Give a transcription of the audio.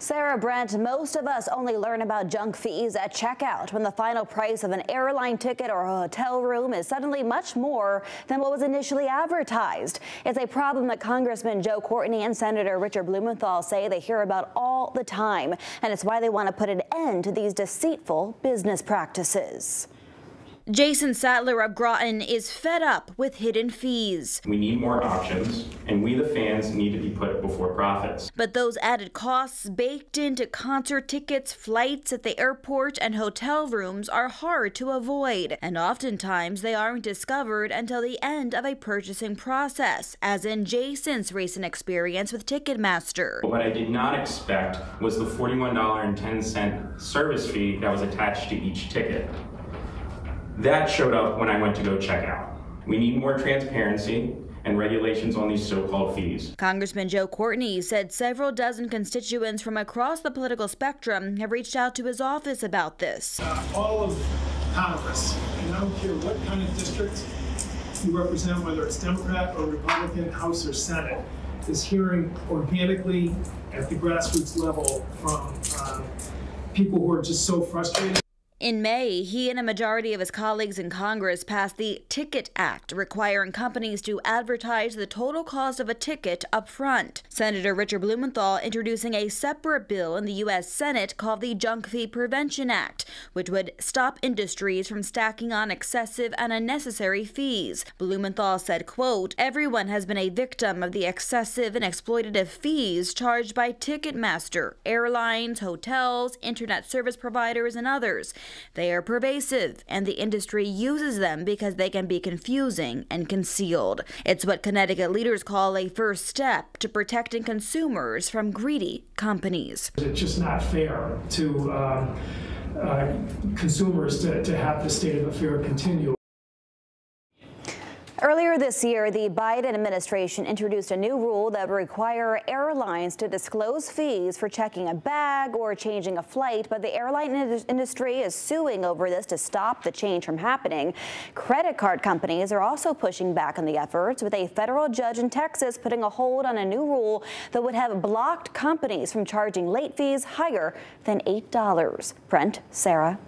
Sarah Brent, most of us only learn about junk fees at checkout when the final price of an airline ticket or a hotel room is suddenly much more than what was initially advertised. It's a problem that Congressman Joe Courtney and Senator Richard Blumenthal say they hear about all the time, and it's why they want to put an end to these deceitful business practices. Jason Sattler of Groton is fed up with hidden fees. We need more options, and we the fans need to be put before profits. But those added costs baked into concert tickets, flights at the airport, and hotel rooms are hard to avoid, and oftentimes they aren't discovered until the end of a purchasing process, as in Jason's recent experience with Ticketmaster. What I did not expect was the $41.10 service fee that was attached to each ticket. That showed up when I went to go check out. We need more transparency and regulations on these so-called fees. Congressman Joe Courtney said several dozen constituents from across the political spectrum have reached out to his office about this. All of Congress, and I don't care what kind of district you represent, whether it's Democrat or Republican, House or Senate, is hearing organically at the grassroots level from people who are just so frustrated. In May, he and a majority of his colleagues in Congress passed the Ticket Act, requiring companies to advertise the total cost of a ticket up front. Senator Richard Blumenthal introducing a separate bill in the U.S. Senate called the Junk Fee Prevention Act, which would stop industries from stacking on excessive and unnecessary fees. Blumenthal said, quote, "Everyone has been a victim of the excessive and exploitative fees charged by Ticketmaster, airlines, hotels, internet service providers, and others. They are pervasive, and the industry uses them because they can be confusing and concealed." It's what Connecticut leaders call a first step to protecting consumers from greedy companies. It's just not fair to consumers to have this state of affair continue. Earlier this year, the Biden administration introduced a new rule that would require airlines to disclose fees for checking a bag or changing a flight, but the airline industry is suing over this to stop the change from happening. Credit card companies are also pushing back on the efforts, with a federal judge in Texas putting a hold on a new rule that would have blocked companies from charging late fees higher than $8. Brent, Sarah.